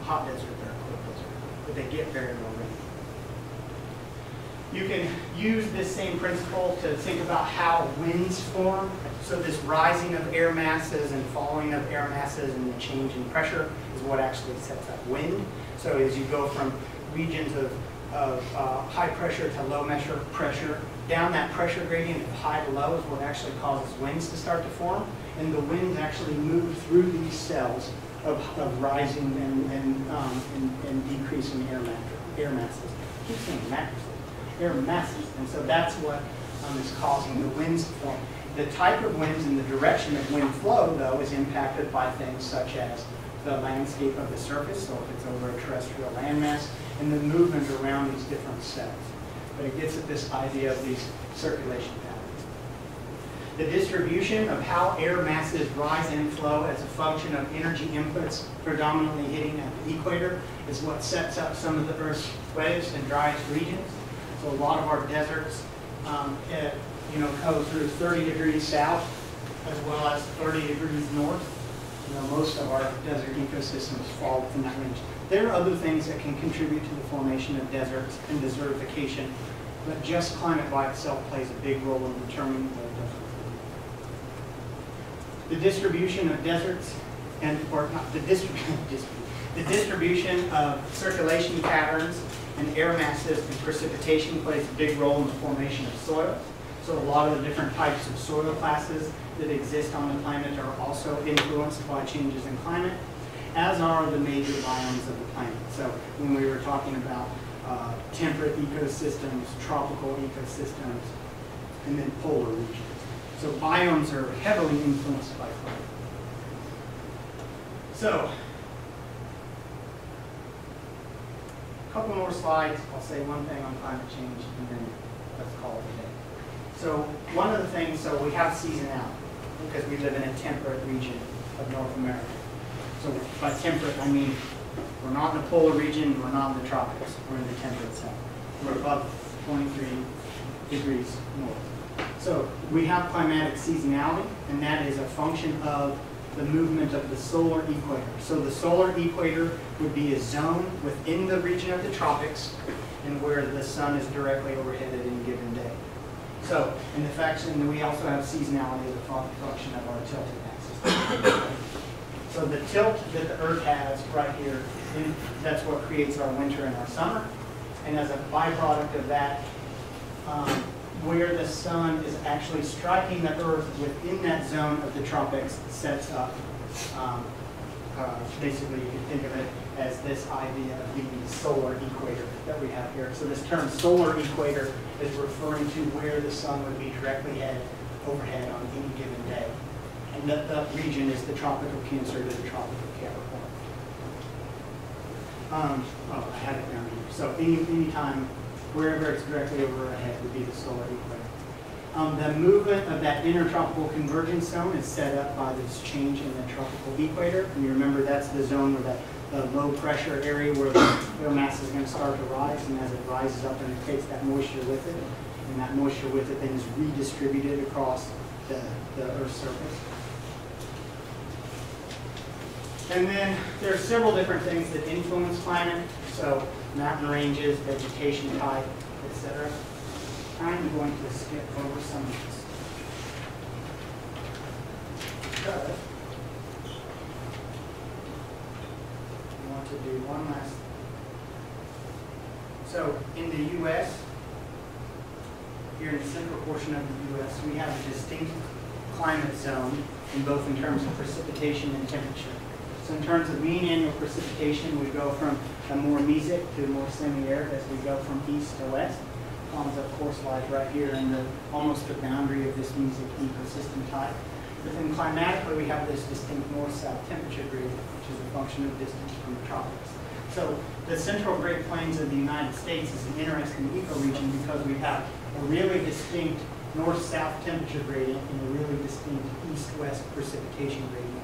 hot desert or cold desert. But they get very little rainfall. You can use this same principle to think about how winds form. So this rising of air masses and falling of air masses and the change in pressure is what actually sets up wind. So as you go from regions of, of uh, high pressure to low measure pressure, down that pressure gradient of high to low is what actually causes winds to start to form. And the winds actually move through these cells of, of rising and, and, um, and, and decreasing air, air masses. I keep saying masses. Air masses, and so that's what um, is causing the winds to form. The type of winds and the direction of wind flow, though, is impacted by things such as the landscape of the surface, so if it's over a terrestrial landmass, and the movement around these different cells. But it gets at this idea of these circulation patterns. The distribution of how air masses rise and flow as a function of energy inputs predominantly hitting at the equator is what sets up some of the Earth's wettest and driest regions. So a lot of our deserts, um, it, you know, go through thirty degrees south as well as thirty degrees north. You know, most of our desert ecosystems fall within that range. There are other things that can contribute to the formation of deserts and desertification, but just climate by itself plays a big role in determining the deserts. The distribution of deserts and or not the distribution, the distribution of circulation patterns and air masses and precipitation plays a big role in the formation of soils. So a lot of the different types of soil classes that exist on the planet are also influenced by changes in climate, as are the major biomes of the planet. So when we were talking about uh, temperate ecosystems, tropical ecosystems, and then polar regions. So biomes are heavily influenced by climate. So, a couple more slides. I'll say one thing on climate change and then let's call it a day. So one of the things, so we have seasonality because we live in a temperate region of North America. So by temperate, I mean we're not in the polar region, we're not in the tropics, we're in the temperate zone. We're above twenty-three degrees north. So we have climatic seasonality, and that is a function of the movement of the solar equator. So the solar equator would be a zone within the region of the tropics and where the sun is directly overhead at any given day. So, and the fact that we also have seasonality as a function of our tilted axis. So the tilt that the Earth has right here, that's what creates our winter and our summer. And as a byproduct of that, um, where the sun is actually striking the Earth within that zone of the tropics sets up, um, uh, basically you can think of it as this idea of the solar equator that we have here. So this term solar equator is referring to where the sun would be directly head, overhead on any given day. And that, that region is the tropical Cancer to the tropical Capricorn. Um, oh, I had it down here. So any, any time, wherever it's directly overhead would be the solar equator. Um, the movement of that intertropical convergence zone is set up by this change in the tropical equator. And you remember that's the zone where that the low pressure area where the air mass is going to start to rise, and as it rises up and it takes that moisture with it, and that moisture with it then is redistributed across the, the Earth's surface. And then there are several different things that influence climate, so mountain ranges, vegetation type, et cetera. I'm going to skip over some of this. Because I want to do one last thing. So in the U S, here in the central portion of the U S, we have a distinct climate zone, in both in terms of precipitation and temperature. So in terms of mean annual precipitation, we go from a more mesic to more semi-arid as we go from east to west. Palms, of course, lies right here in the, almost the boundary of this mesic ecosystem type. But then climatically, we have this distinct north-south temperature grid, which is a function of distance from the tropics. So the central Great Plains of the United States is an interesting ecoregion because we have a really distinct north-south temperature gradient and a really distinct east-west precipitation gradient.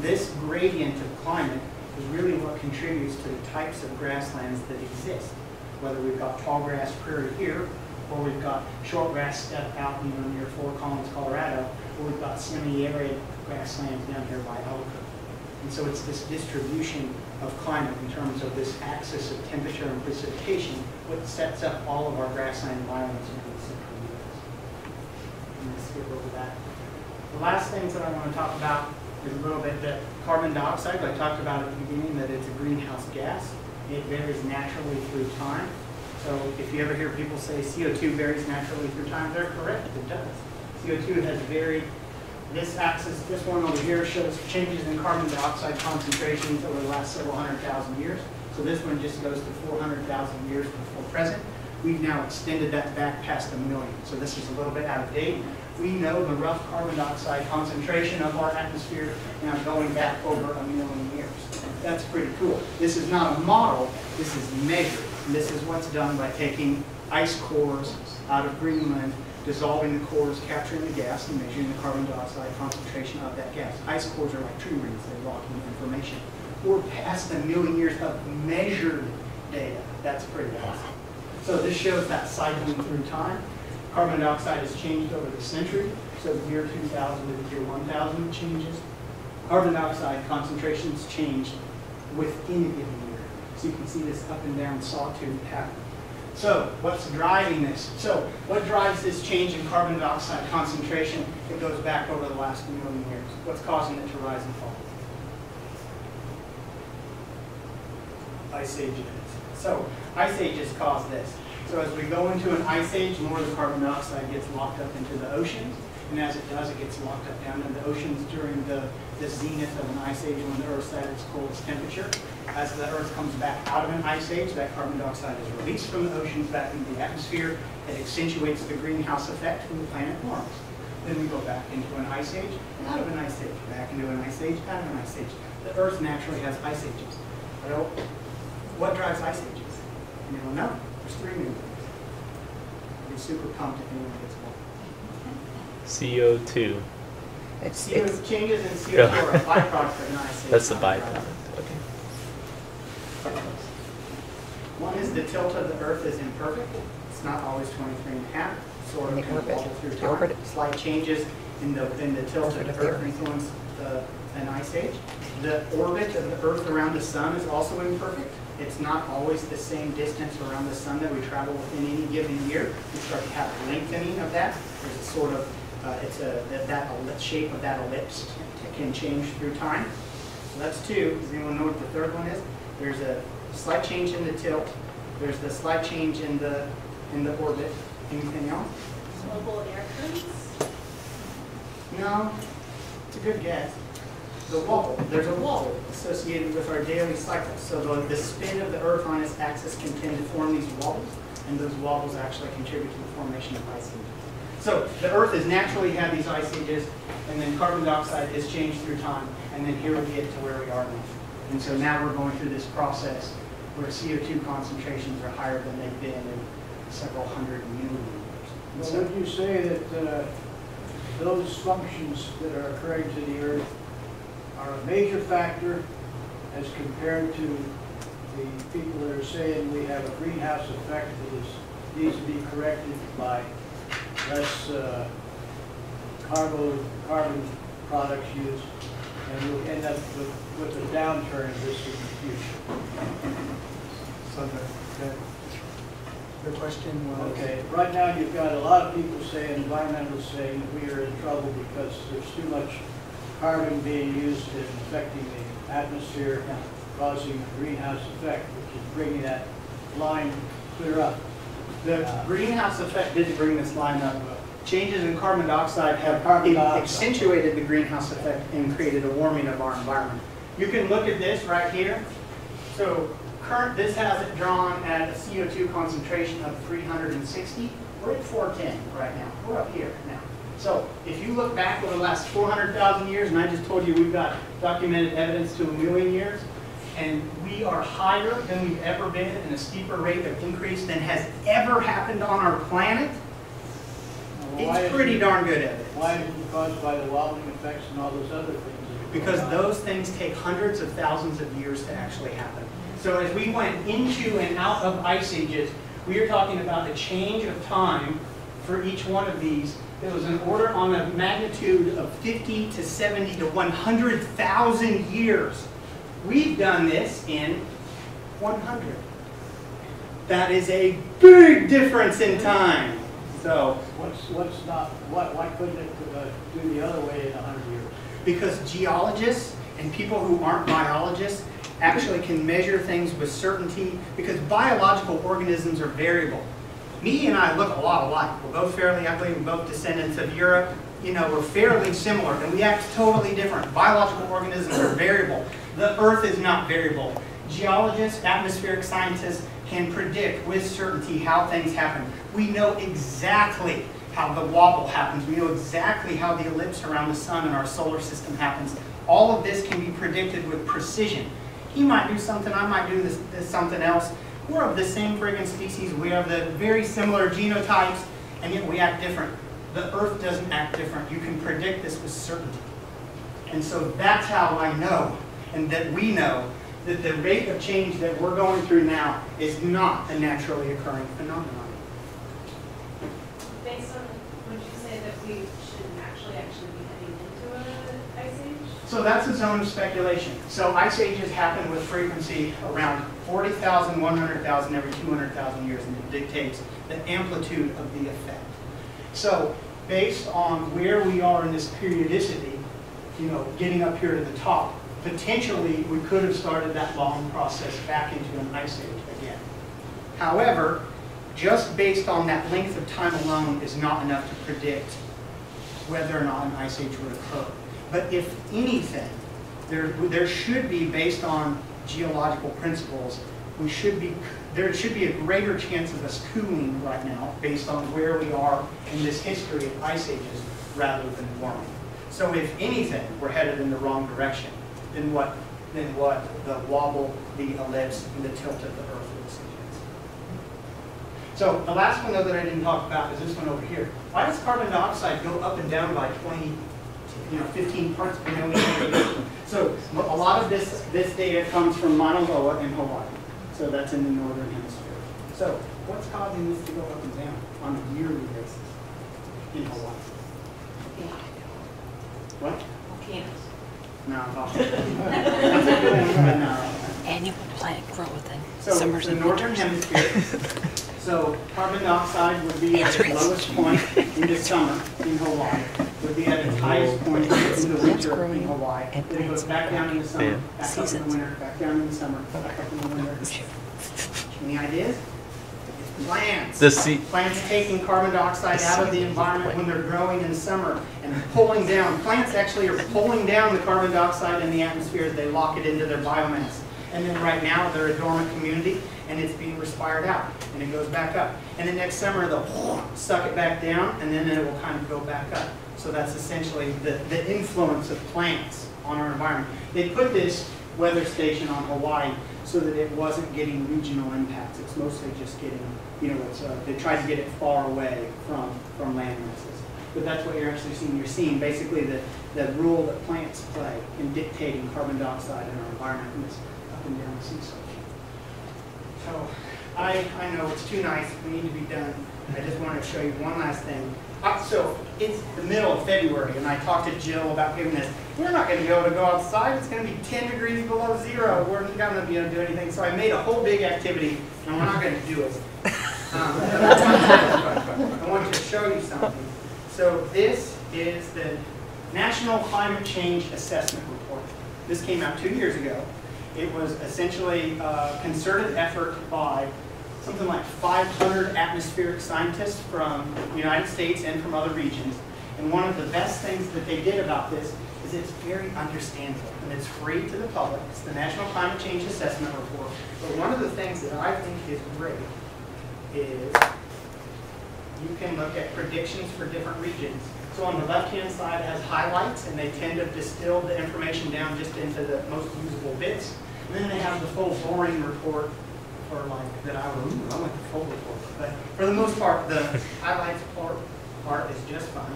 This gradient of climate is really what contributes to the types of grasslands that exist, whether we've got tall grass prairie here, or we've got short grass steppe out you know, near Fort Collins, Colorado, or we've got semi-arid grasslands down here by Elko. And so it's this distribution of climate in terms of this axis of temperature and precipitation what sets up all of our grassland environments in the central U S. I'm going to skip over that. The last things that I want to talk about is a little bit that carbon dioxide, I talked about at the beginning, that it's a greenhouse gas. It varies naturally through time. So if you ever hear people say C O two varies naturally through time, they're correct, it does. C O two has varied. This axis, this one over here, shows changes in carbon dioxide concentrations over the last several hundred thousand years. So this one just goes to four hundred thousand years before present. We've now extended that back past a million. So this is a little bit out of date. We know the rough carbon dioxide concentration of our atmosphere now going back over a million years. That's pretty cool. This is not a model, this is measured. And this is what's done by taking ice cores out of Greenland, dissolving the cores, capturing the gas, and measuring the carbon dioxide concentration of that gas. Ice cores are like tree rings, they lock in information. We're past a million years of measured data. That's pretty awesome. So this shows that cycling through time. Carbon dioxide has changed over the century, so the year two thousand to the year one thousand changes. Carbon dioxide concentrations change within a given year. So you can see this up and down sawtooth pattern. So what's driving this? So what drives this change in carbon dioxide concentration that goes back over the last million years? What's causing it to rise and fall? ice age is. So ice ages cause this. So as we go into an ice age, more of the carbon dioxide gets locked up into the oceans. And as it does, it gets locked up down in the oceans during the, the zenith of an ice age when the Earth's at its coldest temperature. As the Earth comes back out of an ice age, that carbon dioxide is released from the oceans back into the atmosphere. It accentuates the greenhouse effect when the planet warms. Then we go back into an ice age, out of an ice age, back into an ice age, out of an ice age. The Earth naturally has ice ages. Well, what drives ice ages? You don't know. There's three new ones. I'd be super pumped if anyone gets one. C O two. It's, CO it's, changes in C O two yeah. are a byproduct of an ice age. That's the byproduct. Okay. One is the tilt of the Earth is imperfect. It's not always twenty-three and a half. Sort of orbit, through time. Orbit. Slight changes in the in the tilt of the Earth influence the, an ice age. The orbit of the Earth around the Sun is also imperfect. It's not always the same distance around the Sun that we travel within any given year. We start to have lengthening of that. There's a sort of uh, it's a that, that shape of that ellipse can change through time. So that's two. Does anyone know what the third one is? There's a slight change in the tilt. There's the slight change in the in the orbit. Anything else? Mobile airplanes? No, it's a good guess. The wobble. There's a wobble associated with our daily cycle. So the, the spin of the Earth on its axis can tend to form these wobbles, and those wobbles actually contribute to the formation of ice ages. So the Earth has naturally had these ice ages, and then carbon dioxide has changed through time, and then here we get to where we are now. And so now we're going through this process where C O two concentrations are higher than they've been in several hundred million years. Well, so would you say that uh, those functions that are occurring to the Earth are a major factor as compared to the people that are saying we have a greenhouse effect that is, needs to be corrected by less uh, carbon, carbon products used, and we'll end up with, with a downturn in this in the future? So the, the The question was... Okay, right now you've got a lot of people saying, environmentalists saying that we are in trouble because there's too much carbon being used in affecting the atmosphere, yeah. causing the greenhouse effect, which is bringing that line clear up. The uh, greenhouse effect did bring this line up. Changes in carbon dioxide have carbon dioxide. accentuated the greenhouse effect and created a warming of our environment. You can look at this right here. So. Current, this has it drawn at a C O two concentration of three hundred sixty. We're at four ten right now. We're up here now. So if you look back over the last four hundred thousand years, and I just told you we've got documented evidence to a million years, and we are higher than we've ever been in a steeper rate of increase than has ever happened on our planet, well, it's pretty it, darn good evidence. Why is it caused by the wilding effects and all those other things? Because those things take hundreds of thousands of years to actually happen. So as we went into and out of ice ages, we are talking about the change of time for each one of these. It was an order on a magnitude of fifty to seventy to one hundred thousand years. We've done this in one hundred. That is a big difference in time. So what's, what's not, what, why couldn't it uh, do the other way in one hundred years? Because geologists and people who aren't biologists actually can measure things with certainty, because biological organisms are variable. Me and I look a lot alike. We're both fairly, I believe we're both descendants of Europe. You know, we're fairly similar, and we act totally different. Biological organisms are variable. The Earth is not variable. Geologists, atmospheric scientists can predict with certainty how things happen. We know exactly how the wobble happens. We know exactly how the ellipse around the Sun and our solar system happens. All of this can be predicted with precision. He might do something, I might do this, this something else. We're of the same friggin' species. We have the very similar genotypes, and yet we act different. The Earth doesn't act different. You can predict this with certainty. And so that's how I know, and that we know, that the rate of change that we're going through now is not a naturally occurring phenomenon. Based on, would you say that we should actually actually be heading into an ice age? So that's a zone of speculation. So ice ages happen with frequency around forty thousand, one hundred thousand, every two hundred thousand years, and it dictates the amplitude of the effect. So based on where we are in this periodicity, you know, getting up here to the top, potentially we could have started that long process back into an ice age again. However, just based on that length of time alone is not enough to predict whether or not an ice age would occur. But if anything, there, there should be, based on geological principles, we should be, there should be a greater chance of us cooling right now based on where we are in this history of ice ages rather than warming. So if anything, we're headed in the wrong direction than what, than what the wobble, the ellipse, and the tilt of the Earth would suggest. So the last one, though, that I didn't talk about is this one over here. Why does carbon dioxide go up and down by twenty, you know, fifteen parts per million? So a lot of this, this data comes from Mauna Loa in Hawaii. So that's in the northern hemisphere. So what's causing this to go up and down on a yearly basis in Hawaii? What? Volcanoes. No, volcanoes. Annual plant growth and so summers and winters. So the northern hemisphere. So carbon dioxide would be at its lowest point in the summer in Hawaii. Would be at its highest point in the winter in Hawaii. It would go back down in the summer, back up in the winter, back down in the summer, back up in the winter. Any ideas? Plants. The sea. Plants taking carbon dioxide the out of the environment when they're growing in summer and pulling down. Plants actually are pulling down the carbon dioxide in the atmosphere as they lock it into their biomass. And then right now they're a dormant community and it's being respired out and it goes back up. And the next summer they'll suck it back down and then it will kind of go back up. So that's essentially the, the influence of plants on our environment. They put this weather station on Hawaii so that it wasn't getting regional impacts. It's mostly just getting, you know, it's, uh, they tried to get it far away from, from land masses. But that's what you're actually seeing. You're seeing basically the, the role that plants play in dictating carbon dioxide in our environment in this up and down sea section. So I, I know it's too nice. We need to be done. I just wanted to show you one last thing. So it's the middle of February, and I talked to Jill about giving this. We're not going to be able to go outside. It's going to be ten degrees below zero. We're not going to be able to do anything. So I made a whole big activity, and we're not going to do it. Um, I want to show you something. So this is the National Climate Change Assessment Report. This came out two years ago. It was essentially a concerted effort by something like five hundred atmospheric scientists from the United States and from other regions. And one of the best things that they did about this is it's very understandable and it's free to the public. It's the National Climate Change Assessment Report. But one of the things that I think is great is you can look at predictions for different regions. So on the left-hand side it has highlights, and they tend to distill the information down just into the most usable bits. And then they have the full boring report, or like that I remember, I like the full report. But for the most part, the highlights part, part is just fine.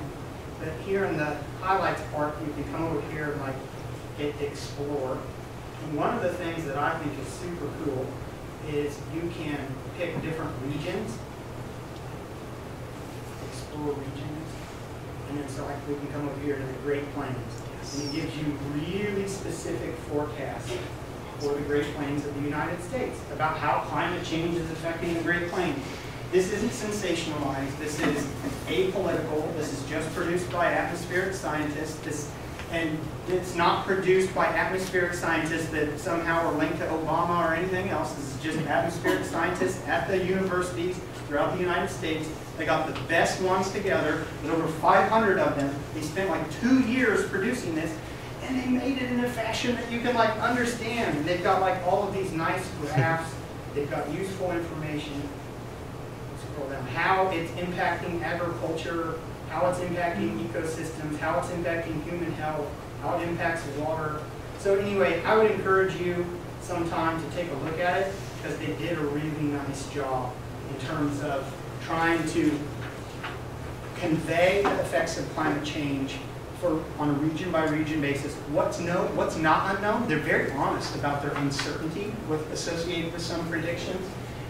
But here in the highlights part, you can come over here and like hit explore. And one of the things that I think is super cool is you can pick different regions, explore regions, and then so like we can come over here to the Great Plains. Yes. And it gives you really specific forecasts for the Great Plains of the United States about how climate change is affecting the Great Plains. This isn't sensationalized. This is apolitical. This is just produced by atmospheric scientists. This, and it's not produced by atmospheric scientists that somehow are linked to Obama or anything else. This is just atmospheric scientists at the universities throughout the United States. They got the best ones together. There's over five hundred of them. They spent like two years producing this. And they made it in a fashion that you can like understand. They've got like all of these nice graphs. They've got useful information. Scroll down. How it's impacting agriculture, how it's impacting ecosystems, how it's impacting human health, how it impacts water. So anyway, I would encourage you sometime to take a look at it because they did a really nice job in terms of trying to convey the effects of climate change for, on a region-by-region basis, what's known, what's not unknown. They're very honest about their uncertainty with, associated with some predictions.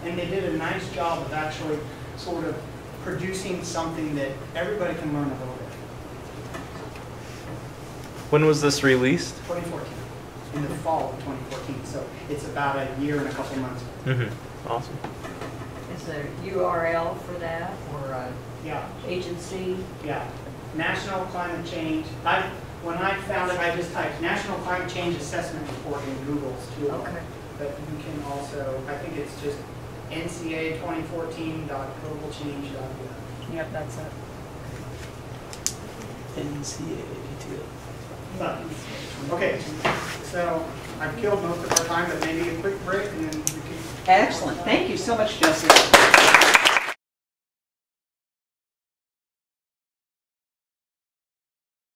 And they did a nice job of actually sort of producing something that everybody can learn a little bit. When was this released? twenty fourteen, in the fall of twenty fourteen. So it's about a year and a couple months. Mm-hmm. Awesome. Is there a U R L for that or a yeah. agency? Yeah. National Climate Change. I, when I found it, I just typed National Climate Change Assessment Report in Google's tool. Okay. But you can also, I think it's just N C A twenty fourteen dot global change dot gov. Yep, that's it. N C A two. Okay, so I've killed most of our time, but maybe a quick break and then we can. Excellent. Thank you so much, Jesse.